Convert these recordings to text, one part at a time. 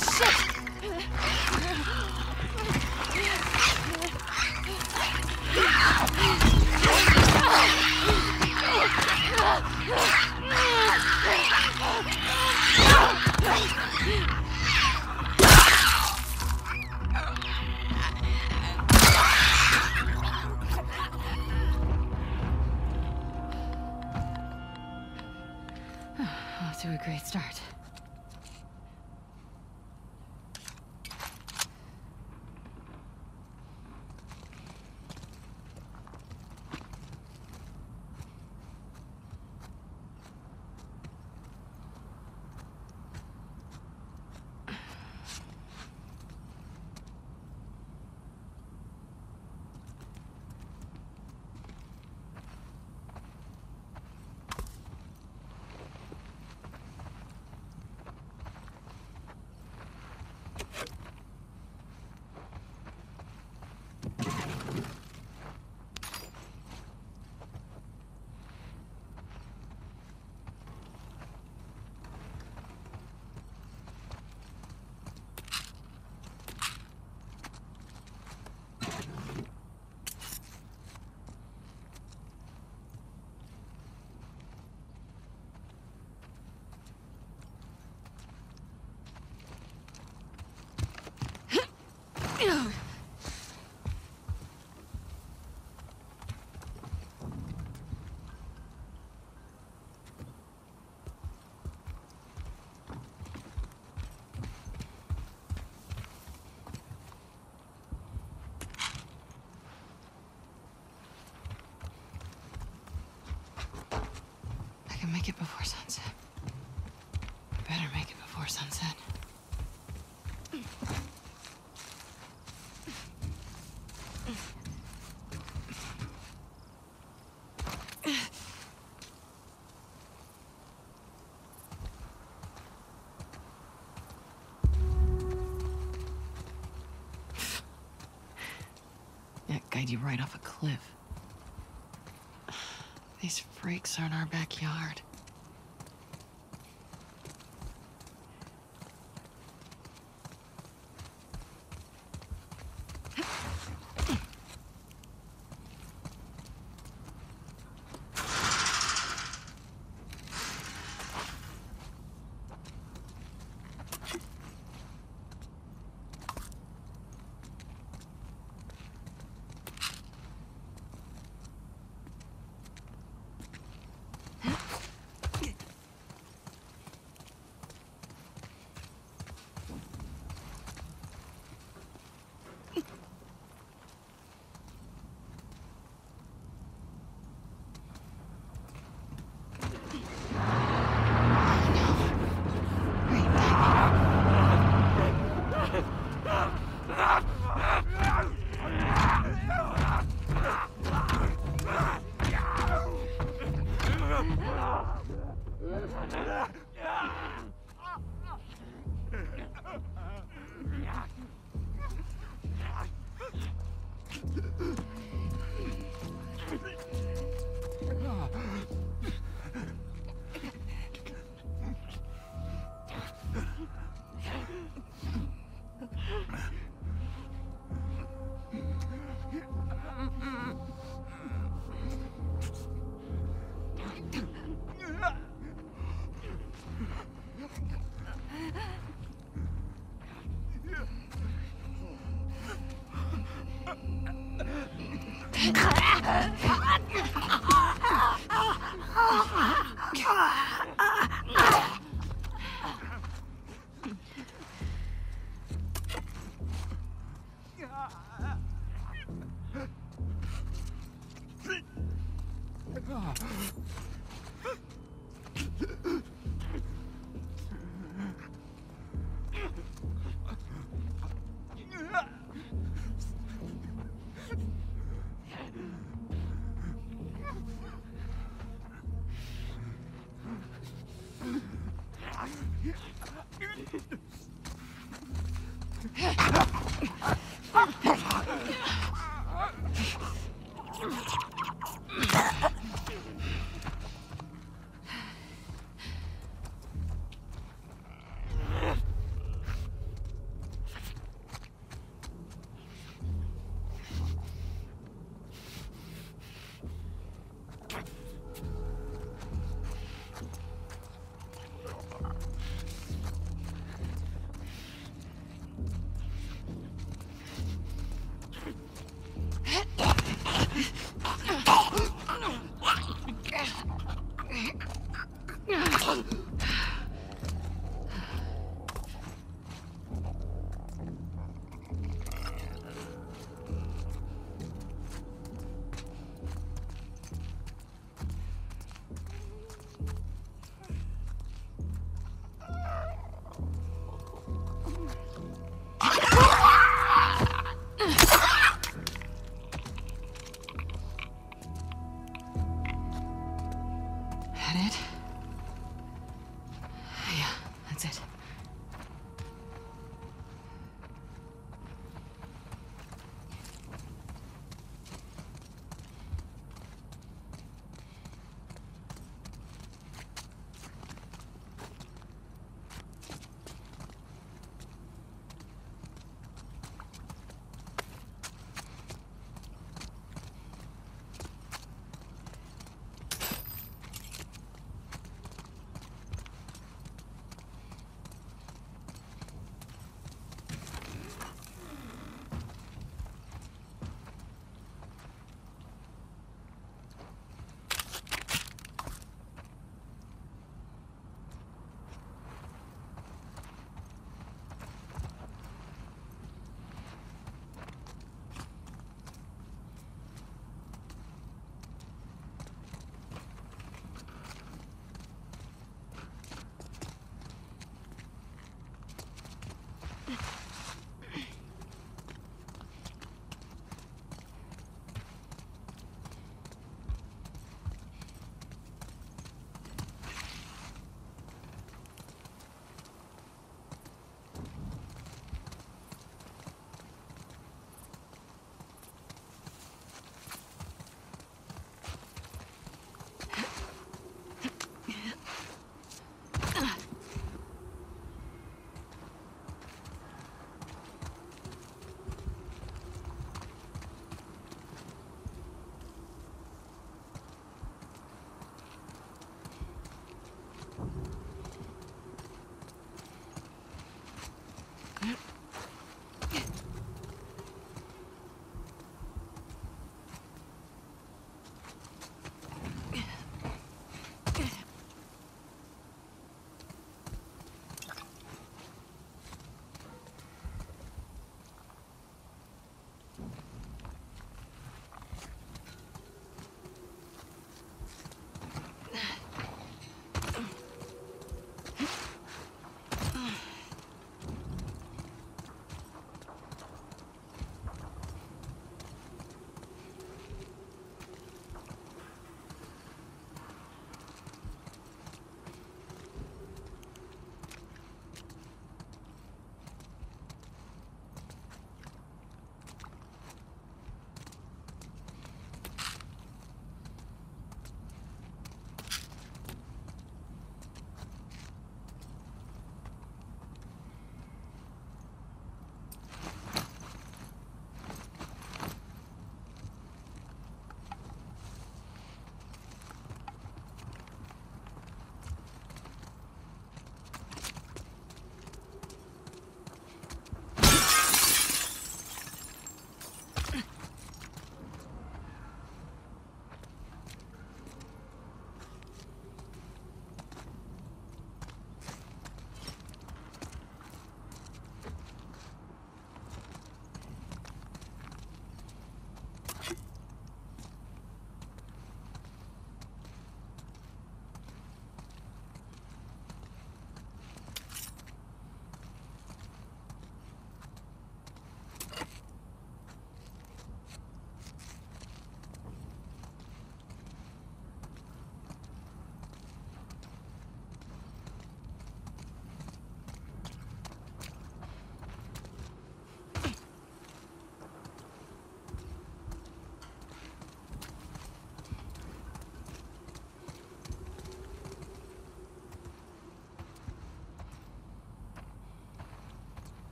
Off to a great start. Make it before sunset. Better make it before sunset. That guide you right off a cliff. These freaks are in our backyard.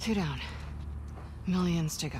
Two down. Millions to go.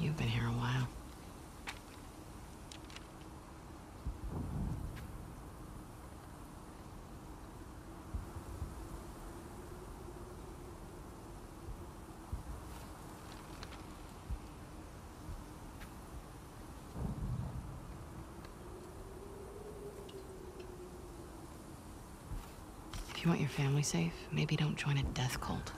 You've been here a while. If you want your family safe, maybe don't join a death cult.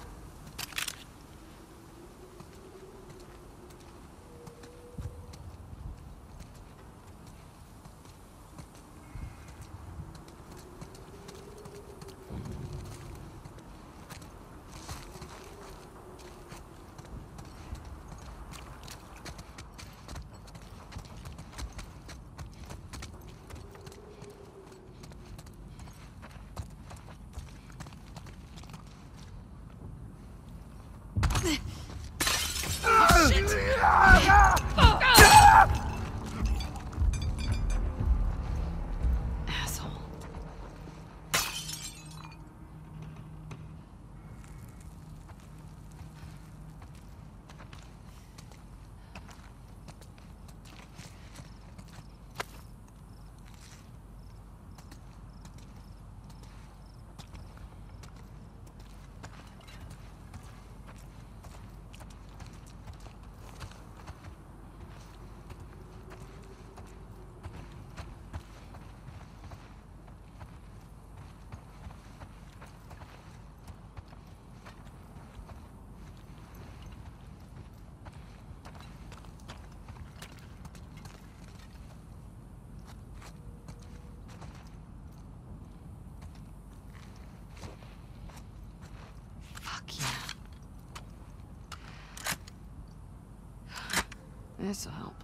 This'll help.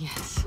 Yes.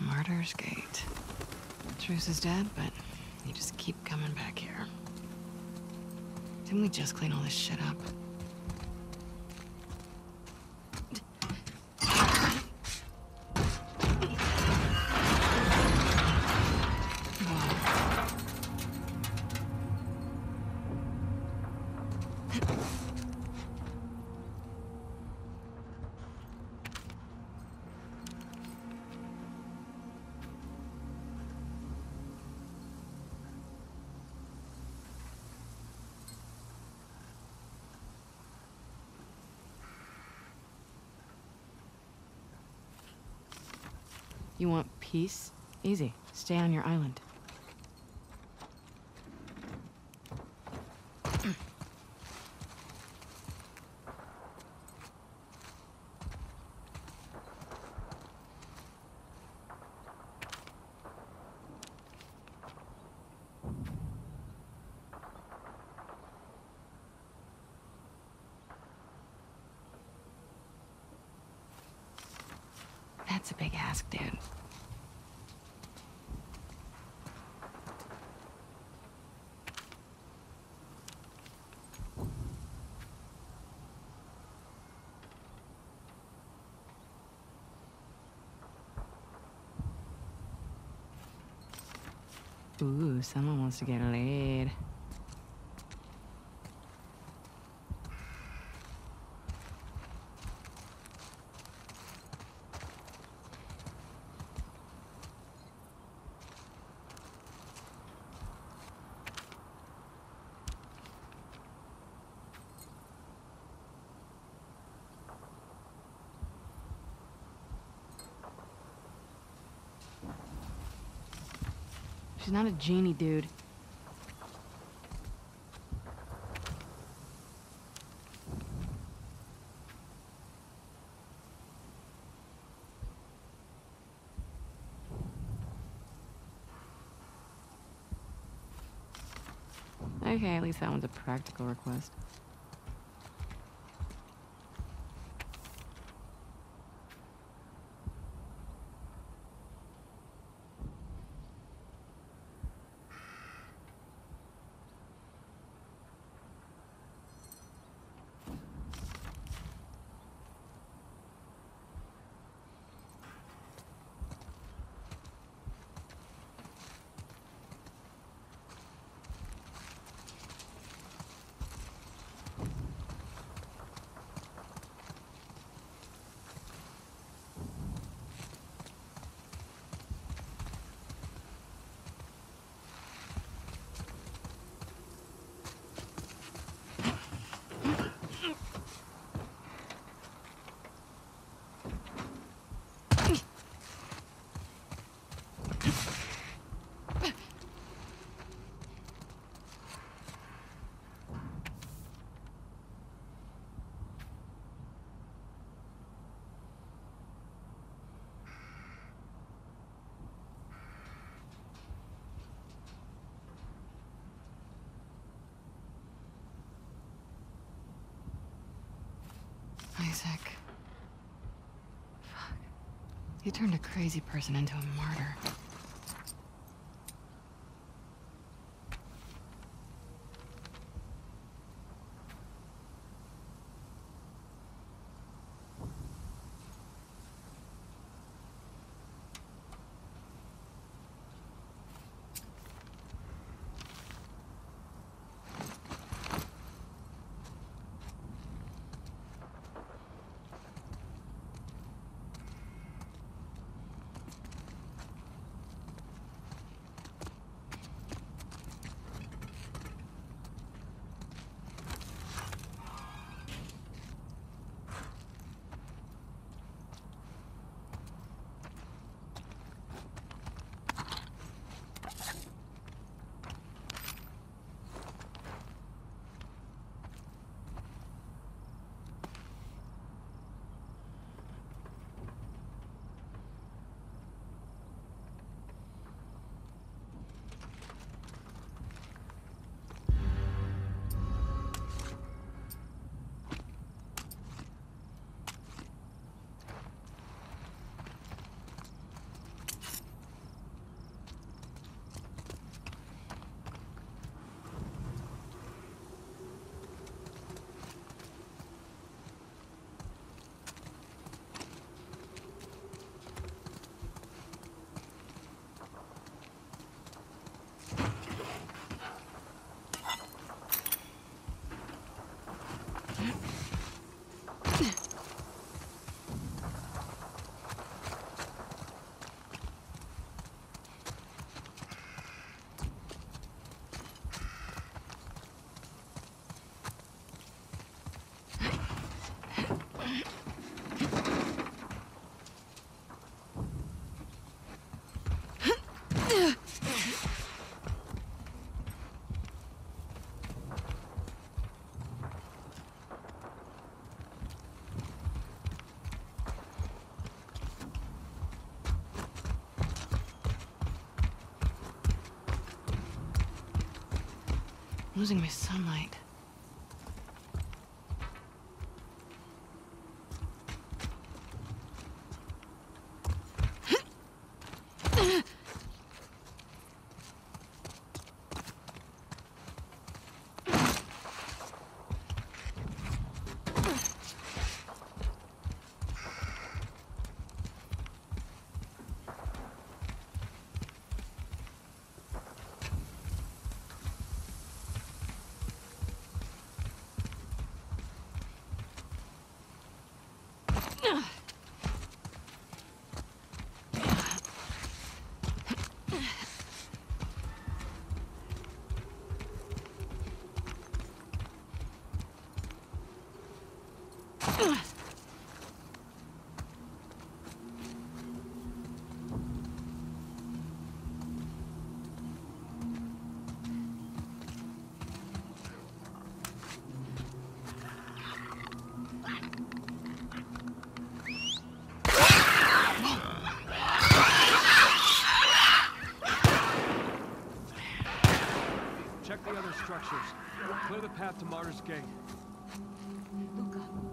Martyr's Gate. Truce is dead, but you just keep coming back here. Didn't we just clean all this shit up? You want peace? Easy. Stay on your island. That's a big ask, dude. Ooh, someone wants to get laid. She's not a genie, dude. Okay, at least that one's a practical request. Isaac. Fuck. You turned a crazy person into a martyr. I'm losing my sunlight. Clear the path to Martyr's Gate. Look up.